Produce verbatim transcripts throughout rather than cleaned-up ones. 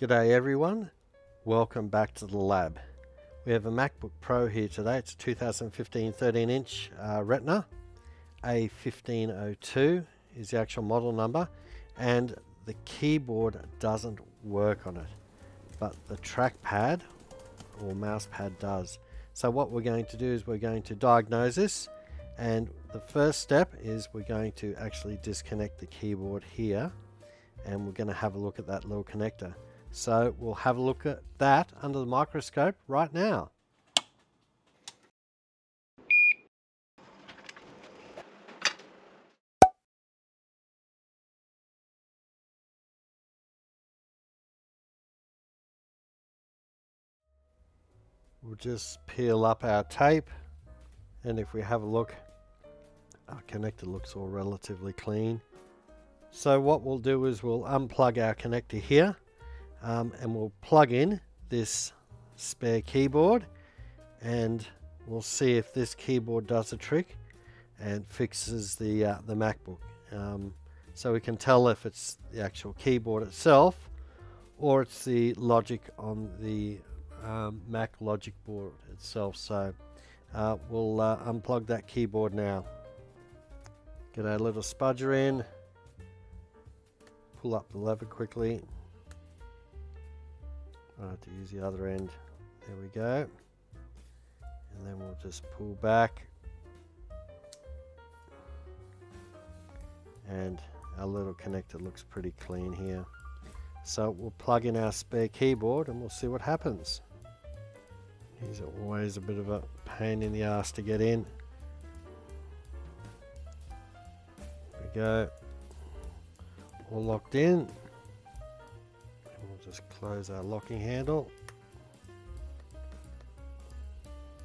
G'day everyone, welcome back to the lab. We have a MacBook Pro here today. It's a two thousand fifteen thirteen inch uh, Retina. A fifteen oh two is the actual model number, and the keyboard doesn't work on it, but the trackpad or mouse pad does. So what we're going to do is we're going to diagnose this, and the first step is we're going to actually disconnect the keyboard here, and we're going to have a look at that little connector. So we'll have a look at that under the microscope right now. We'll just peel up our tape, and if we have a look, our connector looks all relatively clean. So what we'll do is we'll unplug our connector here, um, and we'll plug in this spare keyboard, and we'll see if this keyboard does a trick and fixes the, uh, the MacBook. Um, so we can tell if it's the actual keyboard itself or it's the logic on the Um, Mac Logic Board itself. So uh, we'll uh, unplug that keyboard now. Get our little spudger in, pull up the lever quickly. I'll have to use the other end. There we go. And then we'll just pull back, and our little connector looks pretty clean here. So we'll plug in our spare keyboard and we'll see what happens. These are always a bit of a pain in the ass to get in. There we go. All locked in. And we'll just close our locking handle.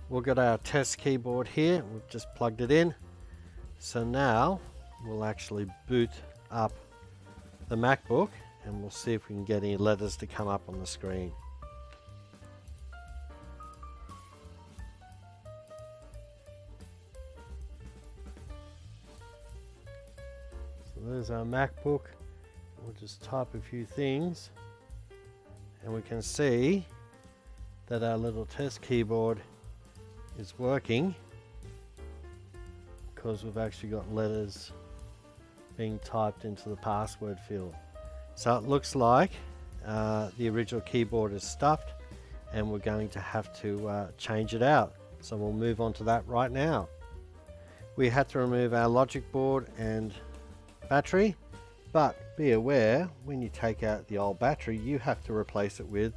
We'll get our test keyboard here. We've just plugged it in. So now we'll actually boot up the MacBook, and we'll see if we can get any letters to come up on the screen. So there's our MacBook. We'll just type a few things, and we can see that our little test keyboard is working because we've actually got letters being typed into the password field. So it looks like uh, the original keyboard is stuffed, and we're going to have to uh, change it out. So we'll move on to that right now. We had to remove our logic board and battery, but be aware, when you take out the old battery, you have to replace it with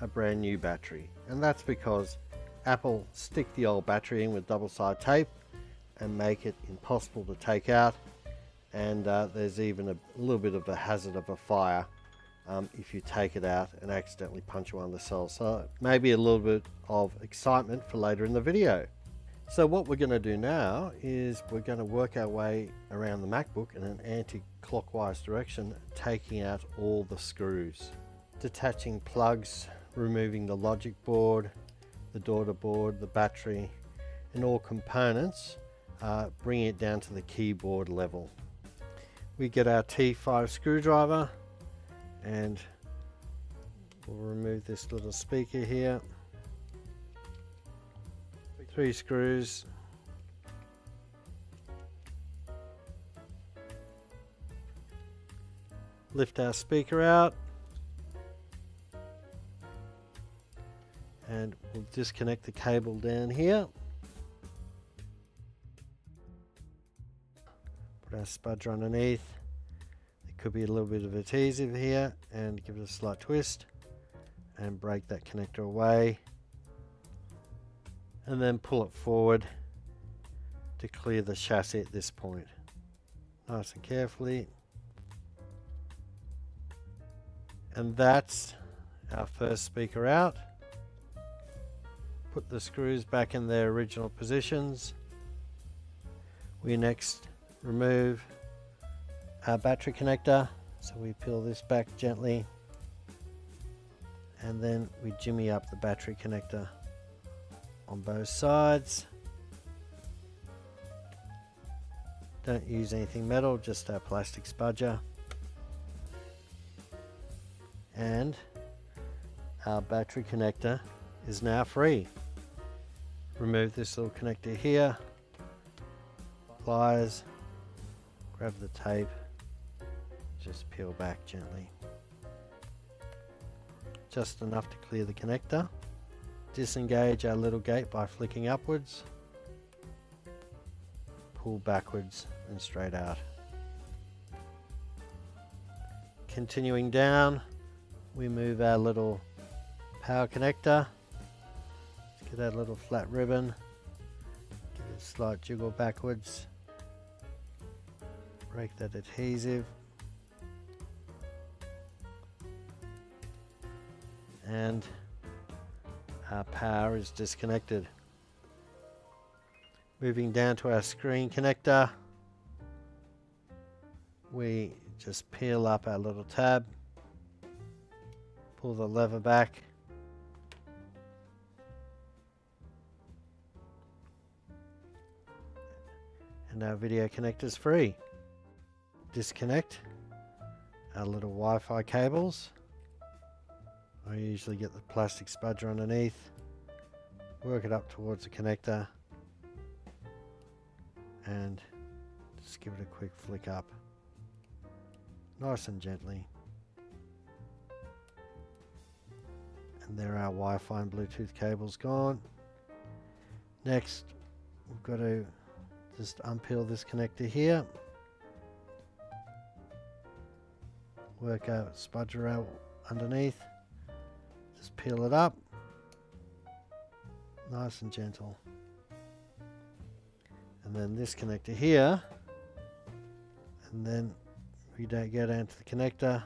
a brand new battery. And that's because Apple stick the old battery in with double-sided tape and make it impossible to take out. And uh, there's even a little bit of a hazard of a fire um, if you take it out and accidentally punch one of the cells. So maybe a little bit of excitement for later in the video. So what we're going to do now is we're going to work our way around the MacBook in an anti-clockwise direction, taking out all the screws, detaching plugs, removing the logic board, the daughter board, the battery, and all components, uh, bringing it down to the keyboard level. We get our T five screwdriver, and we'll remove this little speaker here. Three screws. Lift our speaker out, and we'll disconnect the cable down here. Our spudger underneath. There could be a little bit of adhesive here, and give it a slight twist and break that connector away, and then pull it forward to clear the chassis at this point. Nice and carefully. And that's our first speaker out. Put the screws back in their original positions. We next remove our battery connector, so we peel this back gently, and then we jimmy up the battery connector on both sides. Don't use anything metal, just our plastic spudger, and our battery connector is now free. Remove this little connector here, pliers, grab the tape, just peel back gently. Just enough to clear the connector. Disengage our little gate by flicking upwards, pull backwards and straight out. Continuing down, we move our little power connector. Let's get that little flat ribbon, give it a slight jiggle backwards, break that adhesive, and our power is disconnected. Moving down to our screen connector, we just peel up our little tab, pull the lever back, and our video connector is free. Disconnect our little Wi-Fi cables. I usually get the plastic spudger underneath, work it up towards the connector, and just give it a quick flick up, nice and gently. And there are Wi-Fi and Bluetooth cables gone. Next, we've got to just unpeel this connector here, work our spudger out underneath, just peel it up, nice and gentle. And then this connector here, and then we don't go down to the connector,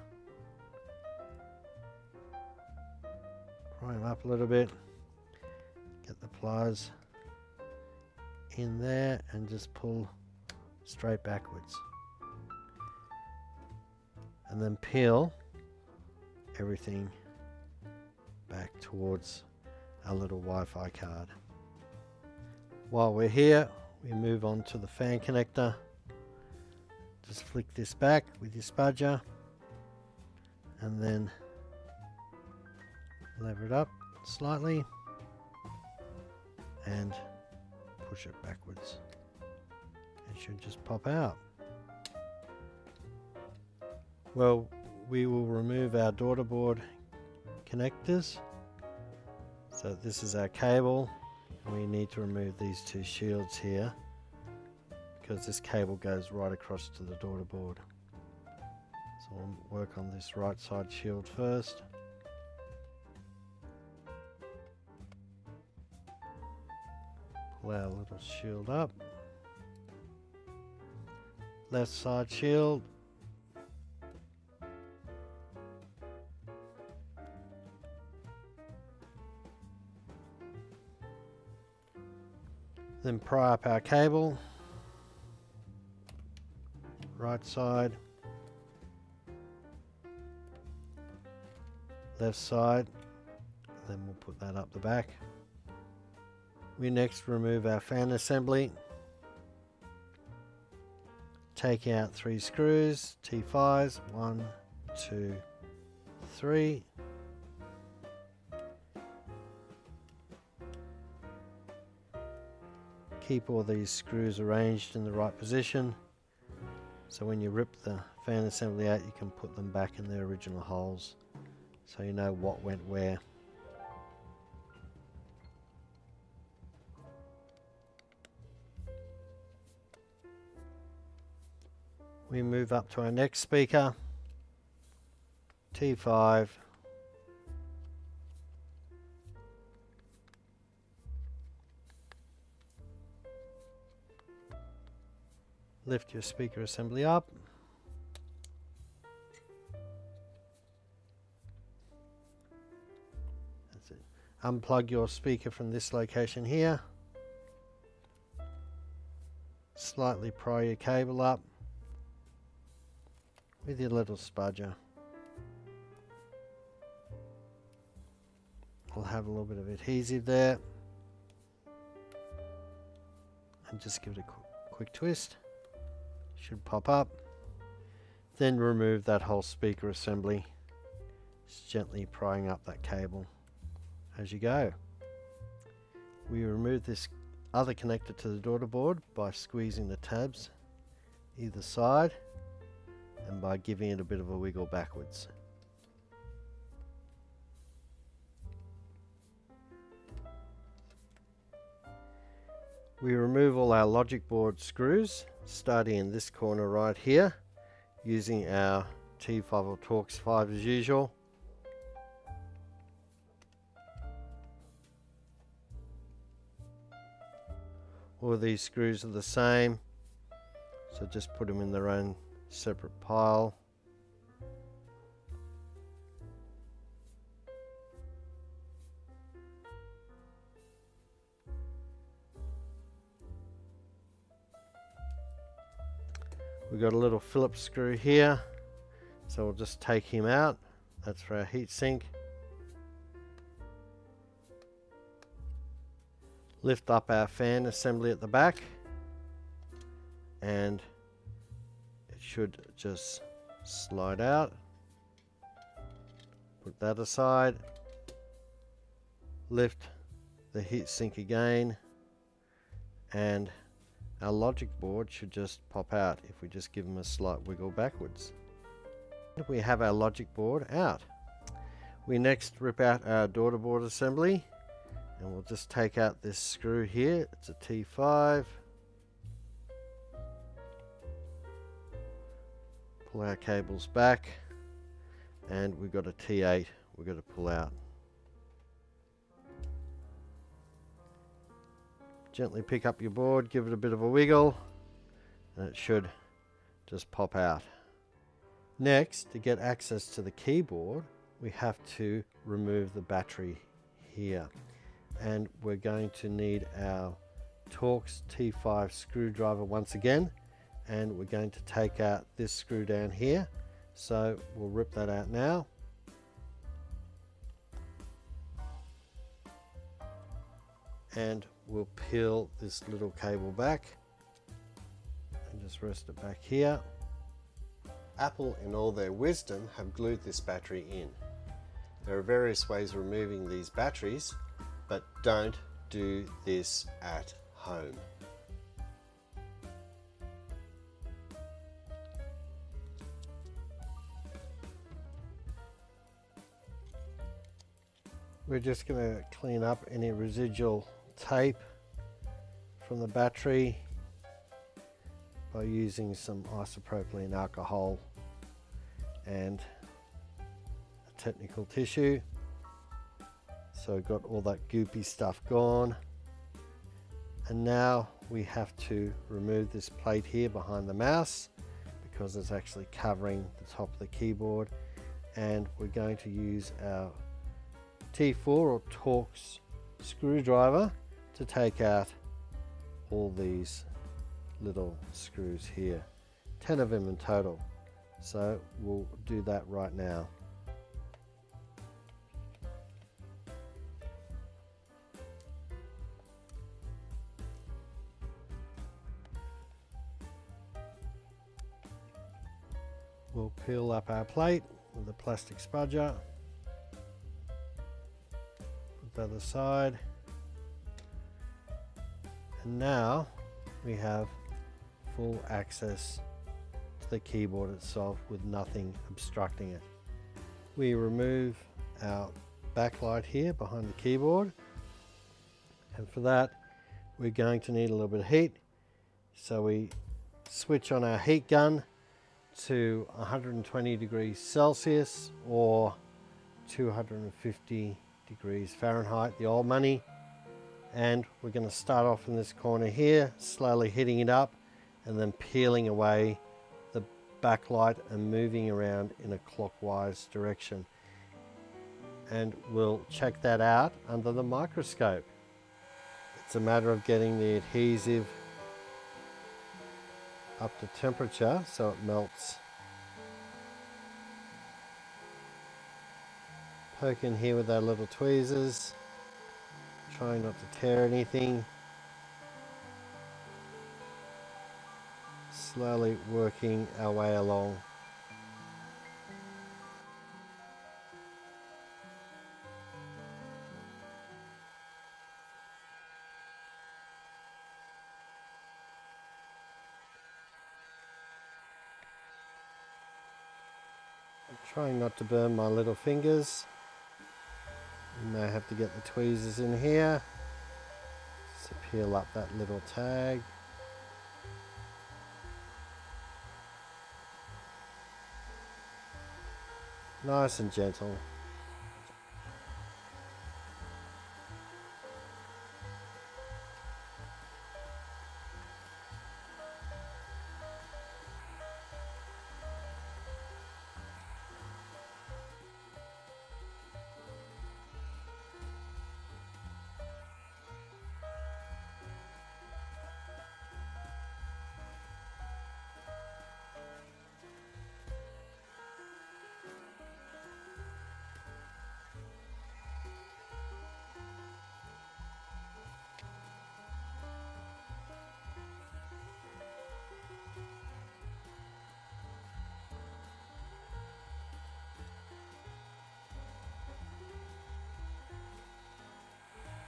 prime up a little bit, get the pliers in there and just pull straight backwards, and then peel everything back towards our little Wi-Fi card. While we're here, we move on to the fan connector. Just flick this back with your spudger and then lever it up slightly and push it backwards. It should just pop out. Well, we will remove our daughter board connectors. So this is our cable. We need to remove these two shields here because this cable goes right across to the daughter board. So we'll work on this right side shield first. Pull our little shield up. Left side shield. Then pry up our cable, right side, left side, and then we'll put that up the back. We next remove our fan assembly, take out three screws, T fives, one, two, three. Keep all these screws arranged in the right position so when you rip the fan assembly out you can put them back in their original holes so you know what went where. We move up to our next speaker, T five. Lift your speaker assembly up. That's it. Unplug your speaker from this location here. Slightly pry your cable up with your little spudger. We'll have a little bit of adhesive there. And just give it a qu quick twist. Should pop up. Then remove that whole speaker assembly, just gently prying up that cable. as you go. We remove this other connector to the daughter board by squeezing the tabs either side and by giving it a bit of a wiggle backwards. We remove all our logic board screws, starting in this corner right here, using our T five or Torx five as usual. All these screws are the same, so just put them in their own separate pile. We've got a little Phillips screw here, so we'll just take him out. That's for our heatsink. Lift up our fan assembly at the back, and it should just slide out. Put that aside. Lift the heatsink again, and our logic board should just pop out if we just give them a slight wiggle backwards. We have our logic board out. We next rip out our daughter board assembly, and we'll just take out this screw here. It's a T five. Pull our cables back, and we've got a T eight we've got to pull out. Gently pick up your board, give it a bit of a wiggle, and it should just pop out. Next, to get access to the keyboard, we have to remove the battery here, and we're going to need our Torx T five screwdriver once again, and we're going to take out this screw down here, so we'll rip that out now. And we'll peel this little cable back and just rest it back here. Apple, in all their wisdom, have glued this battery in. There are various ways of removing these batteries, but don't do this at home. We're just going to clean up any residual tape from the battery by using some isopropylene alcohol and a technical tissue. So we've got all that goopy stuff gone, and now we have to remove this plate here behind the mouse because it's actually covering the top of the keyboard, and we're going to use our T four or Torx screwdriver to take out all these little screws here, ten of them in total. So we'll do that right now. We'll peel up our plate with a plastic spudger, put that aside, and now we have full access to the keyboard itself with nothing obstructing it. We remove our backlight here behind the keyboard, and for that we're going to need a little bit of heat, so we switch on our heat gun to one hundred twenty degrees Celsius or two hundred fifty degrees Fahrenheit, the old money, and we're going to start off in this corner here, slowly hitting it up and then peeling away the backlight and moving around in a clockwise direction, and we'll check that out under the microscope. It's a matter of getting the adhesive up to temperature so it melts. Poke in here with our little tweezers, trying not to tear anything. Slowly working our way along. Trying not to burn my little fingers. You may have to get the tweezers in here. Just to peel up that little tag. Nice and gentle.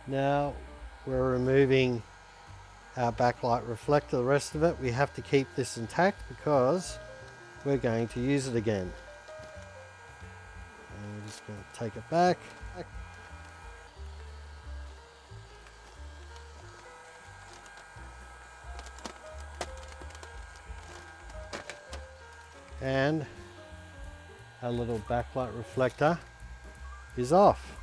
Now we're removing our backlight reflector, the rest of it. We have to keep this intact because we're going to use it again. And we're just going to take it back. And our little backlight reflector is off.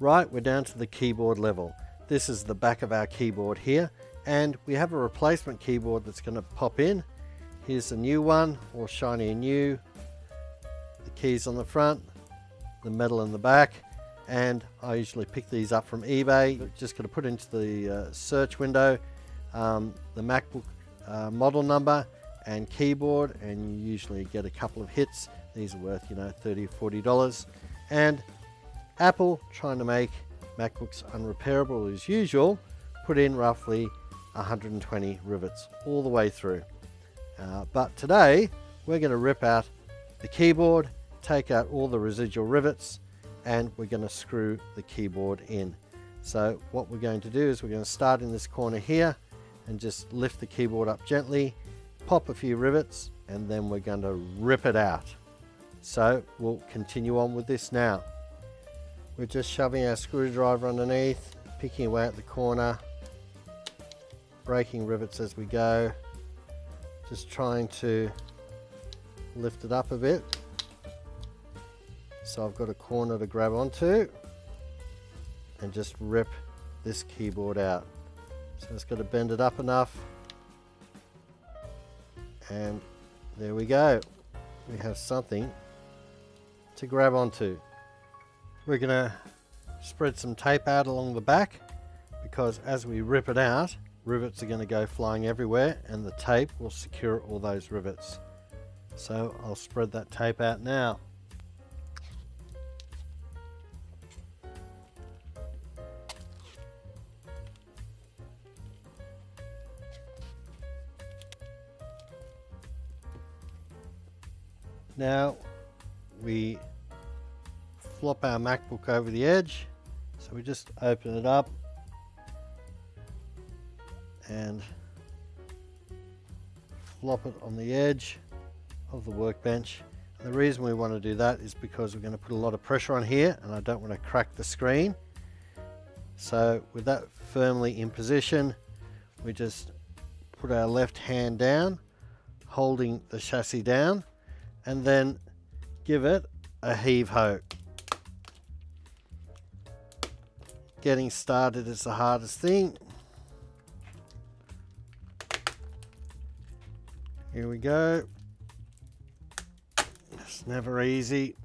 Right, we're down to the keyboard level. This is the back of our keyboard here, and we have a replacement keyboard that's going to pop in. Here's a new one, all shiny and new. The keys on the front, the metal in the back, and I usually pick these up from eBay. We're just going to put into the uh, search window um, the MacBook uh, model number and keyboard, and you usually get a couple of hits. These are worth, you know, thirty or forty dollars. And Apple, trying to make MacBooks unrepairable as usual, put in roughly one hundred twenty rivets all the way through. Uh, but today we're going to rip out the keyboard, take out all the residual rivets, and we're going to screw the keyboard in. So what we're going to do is we're going to start in this corner here and just lift the keyboard up gently, pop a few rivets, and then we're going to rip it out. So we'll continue on with this now. We're just shoving our screwdriver underneath, picking away at the corner, breaking rivets as we go, just trying to lift it up a bit. So I've got a corner to grab onto and just rip this keyboard out. So it's got to bend it up enough. And there we go. We have something to grab onto. We're going to spread some tape out along the back because as we rip it out, rivets are going to go flying everywhere and the tape will secure all those rivets. So I'll spread that tape out now. Now we flop our MacBook over the edge, so we just open it up and flop it on the edge of the workbench. And the reason we want to do that is because we're going to put a lot of pressure on here and I don't want to crack the screen. So with that firmly in position, we just put our left hand down, holding the chassis down, and then give it a heave-ho. Getting started is the hardest thing. Here we go. It's never easy.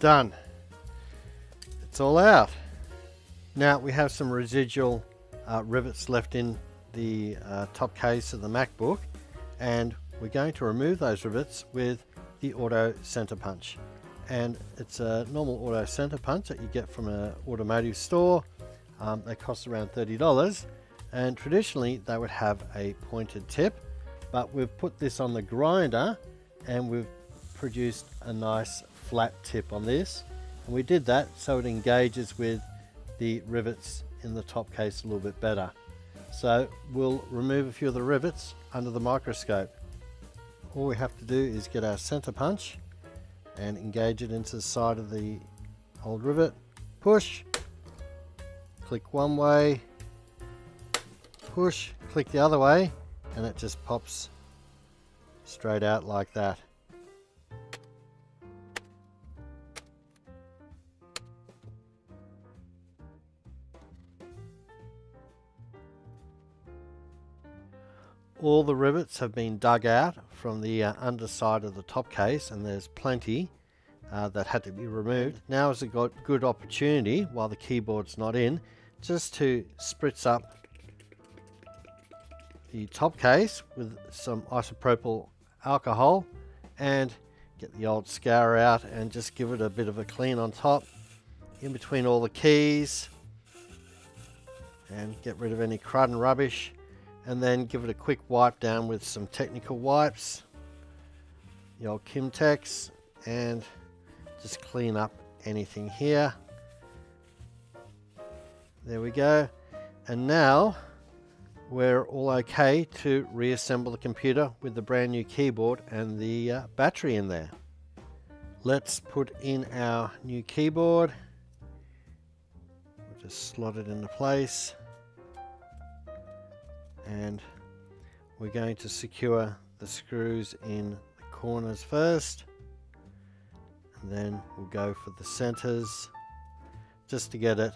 Done. It's all out. Now we have some residual uh, rivets left in the uh, top case of the MacBook, and we're going to remove those rivets with the auto center punch. and it's a normal auto center punch that you get from an automotive store. Um, they cost around thirty dollars, and traditionally they would have a pointed tip, but we've put this on the grinder and we've produced a nice flat tip on this, and we did that so it engages with the rivets in the top case a little bit better. So we'll remove a few of the rivets under the microscope. All we have to do is get our center punch and engage it into the side of the old rivet, push, click one way, push, click the other way, and it just pops straight out like that. All the rivets have been dug out from the uh, underside of the top case, and there's plenty uh, that had to be removed. Now is a good opportunity, while the keyboard's not in, just to spritz up the top case with some isopropyl alcohol and get the old scour out and just give it a bit of a clean on top, in between all the keys, and get rid of any crud and rubbish. And then give it a quick wipe down with some technical wipes, the old KimTex, and just clean up anything here. There we go. And now we're all okay to reassemble the computer with the brand new keyboard and the uh, battery in there. Let's put in our new keyboard. We'll just slot it into place. And we're going to secure the screws in the corners first, and then we'll go for the centers just to get it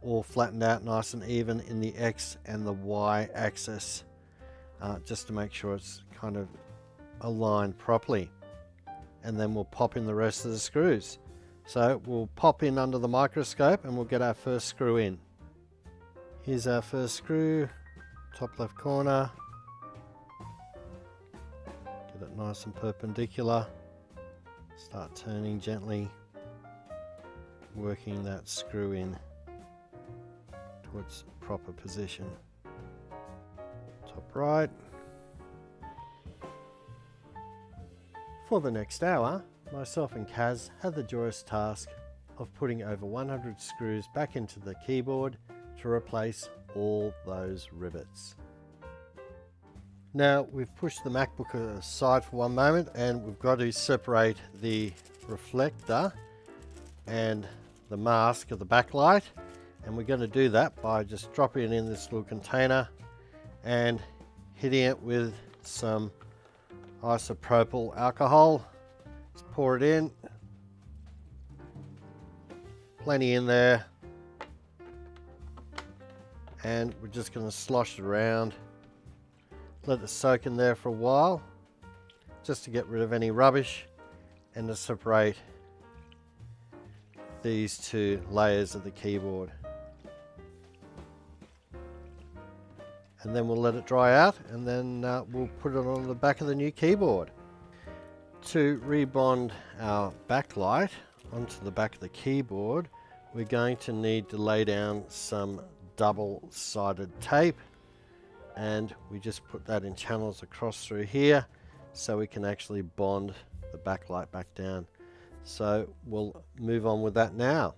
all flattened out nice and even in the X and the Y axis, uh, just to make sure it's kind of aligned properly. And then we'll pop in the rest of the screws. So we'll pop in under the microscope and we'll get our first screw in. Here's our first screw. Top left corner, get it nice and perpendicular, start turning gently, working that screw in to its proper position. Top right. For the next hour, myself and Kaz had the joyous task of putting over one hundred screws back into the keyboard to replace all those rivets. Now we've pushed the MacBook aside for one moment, and we've got to separate the reflector and the mask of the backlight, and we're going to do that by just dropping it in this little container and hitting it with some isopropyl alcohol. Just pour it in, plenty in there, and we're just going to slosh it around, let it soak in there for a while just to get rid of any rubbish and to separate these two layers of the keyboard. And then we'll let it dry out, and then uh, we'll put it on the back of the new keyboard. To rebond our backlight onto the back of the keyboard, we're going to need to lay down some double-sided tape, and we just put that in channels across through here so we can actually bond the backlight back down. So we'll move on with that now.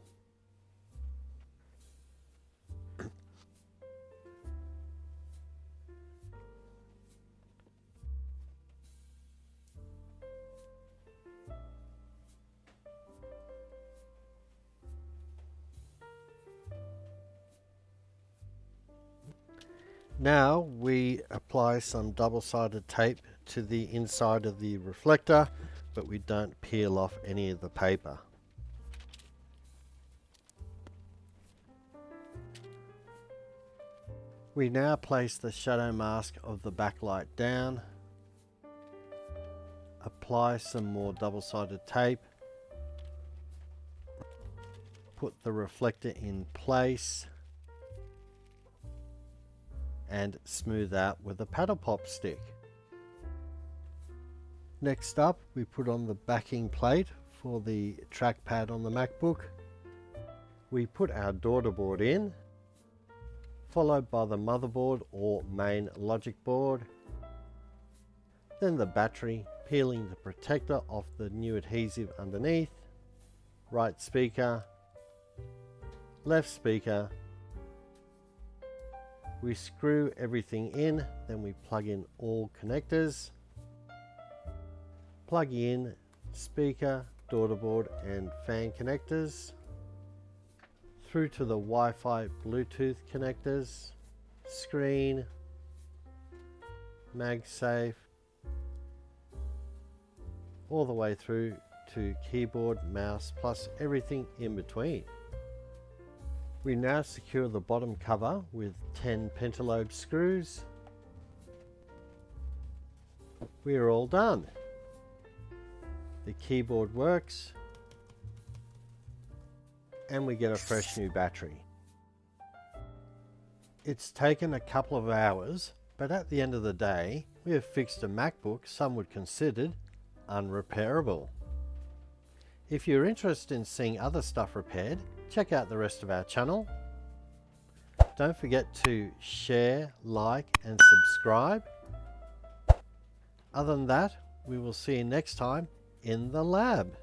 Now we apply some double-sided tape to the inside of the reflector, but we don't peel off any of the paper. We now place the shadow mask of the backlight down, apply some more double-sided tape, put the reflector in place, and smooth out with a paddle pop stick. Next up, we put on the backing plate for the trackpad on the MacBook. We put our daughter board in, followed by the motherboard or main logic board, then the battery, peeling the protector off the new adhesive underneath, right speaker, left speaker. We screw everything in, then we plug in all connectors, plug in speaker, daughter board and fan connectors, through to the Wi-Fi Bluetooth connectors, screen, MagSafe, all the way through to keyboard, mouse, plus everything in between. We now secure the bottom cover with ten pentalobe screws. We are all done. The keyboard works and we get a fresh new battery. It's taken a couple of hours, but at the end of the day, we have fixed a MacBook some would consider unrepairable. If you're interested in seeing other stuff repaired, check out the rest of our channel. Don't forget to share, like and subscribe. Other than that, we will see you next time in the lab.